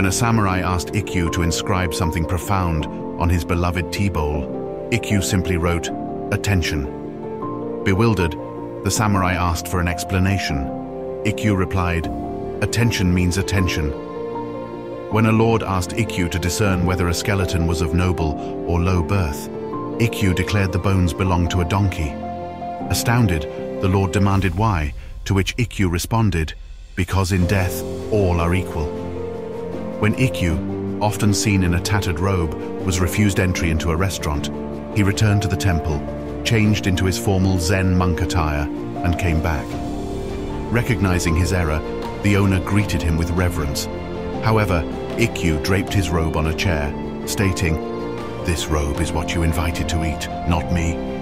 When a samurai asked Ikkyu to inscribe something profound on his beloved tea bowl, Ikkyu simply wrote, "Attention." Bewildered, the samurai asked for an explanation. Ikkyu replied, "Attention means attention." When a lord asked Ikkyu to discern whether a skeleton was of noble or low birth, Ikkyu declared the bones belonged to a donkey. Astounded, the lord demanded why, to which Ikkyu responded, "Because in death, all are equal." When Ikkyu, often seen in a tattered robe, was refused entry into a restaurant, he returned to the temple, changed into his formal Zen monk attire, and came back. Recognizing his error, the owner greeted him with reverence. However, Ikkyu draped his robe on a chair, stating, "This robe is what you invited to eat, not me."